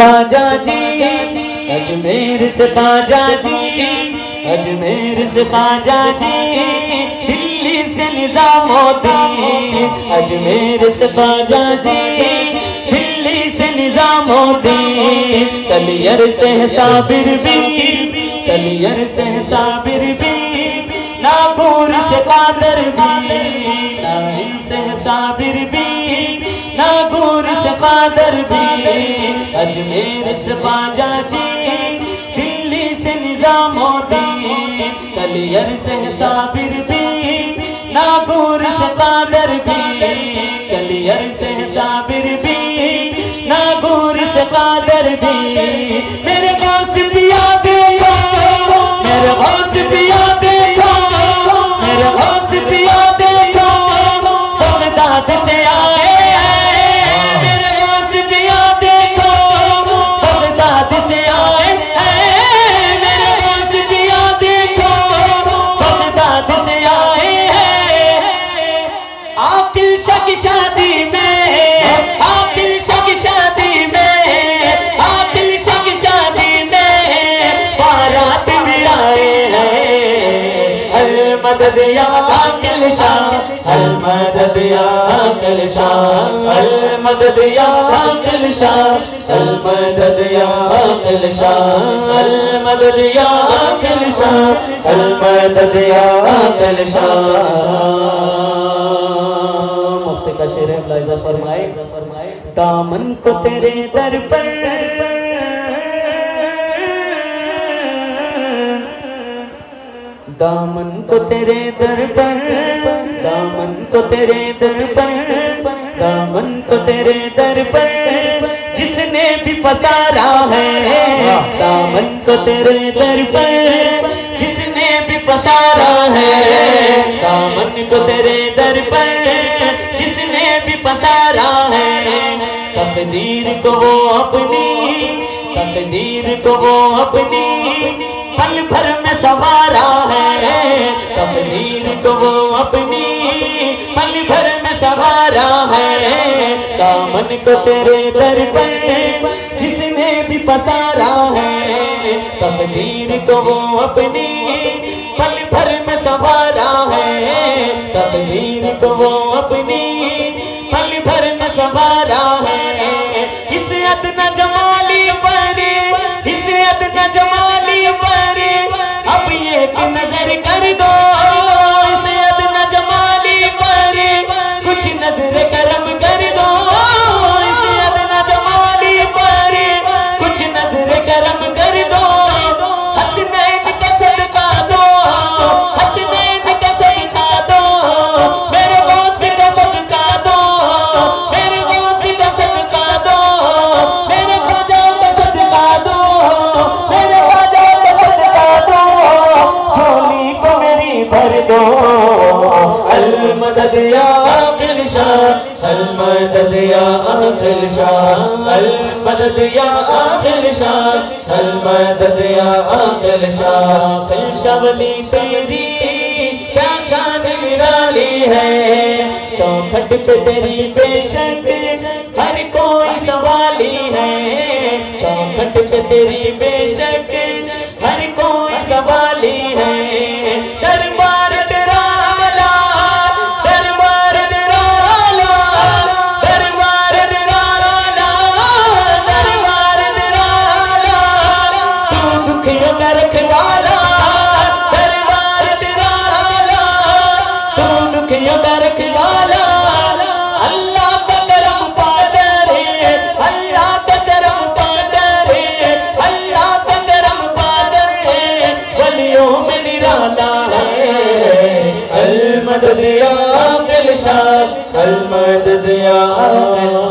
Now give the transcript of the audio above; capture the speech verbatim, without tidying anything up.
बाजा जी अजमेर से बाजा जी अजमेर से बाजा जी दिल्ली से निजामुद्दीन अजमेर से बाजा जी दिल्ली से निजामुद्दीन तलियर से साबिर भी तलियर से साबिर भी नागौर से कादर भी नाहिल से साबिर भी नागौर से कादर भी अजमेर से बाजा जी दिल्ली से निजामुद्दीन तलियर से साबिर भी नागौर से कादर भी तलियर से साबिर भी नागौर से कादर भी मेरे गौस पिया देखो मेरे गौस पिया देखो मेरे गौस पिया देखो तुम दाद से आए शादी में आखिल शाह की शादी में आखिल शाह की शादी में बारात भी आए हैं अल मदद या आखिल शाह अल मदद या आखिल शाह अल मदद या आखिल शाह अल मदद या आखिल शाह अल मदद या आखिल शाह अल मदद या आखिल शाह शेर इब्लाइजा फरमाए दामन को तेरे दर पर दामन को तेरे दर पर दामन को तेरे दर पर दामन को तेरे दर पर जिसने भी फसारा है दामन को तेरे दर पर जिसने भी फसारा है दामन को तेरे दर पर जिसने भी फसारा है तकदीर को वो अपनी तकदीर को वो अपनी पल भर में सवारा है तकदीर को वो अपनी पल भर में सवारा है दामन को तेरे दर पर जिसने भी फसारा है तकदीर को वो अपनी पल भर में सवारा है तकदीर को वो अपनी पल भर में सवारा है इस अदना जमाली पर इस अदना जमाली पर अब ये कि नजर कर दो इस अदना जमाली पर कुछ नजर करम कर दो इस अदना जमाली पर कुछ नजर करम कर दो हसनैन का सदका दो हसनैन का सदका दो मेरे गौस का सदका दो मेरे गौस का सदका दो मेरे ख्वाजा का सदका दो मेरे ख्वाजा का सदका दो झोली को मेरी भर दो अल मदद या आखिल शाह अल मदद या आखिल शाह अल मदद या आखिल शाह अल मदद या आखिल शाह आखिल शाह वली तेरी क्या शान निराली है चौखट पे तेरी बेशक हर कोई सवाली है चौखट पे तेरी बेशक हर कोई सवाली है दरबार तेरा आला दरबार तेरा आला दरबार तेरा आला दरबार तेरा आला तू दुखियों का रखवाला अल्लाह का करम पादर है अल्लाह का करम पादर है अल्लाह का करम पादर है वलियों में निराला है अल मदद या आखिल शाह अल मदद या आखिल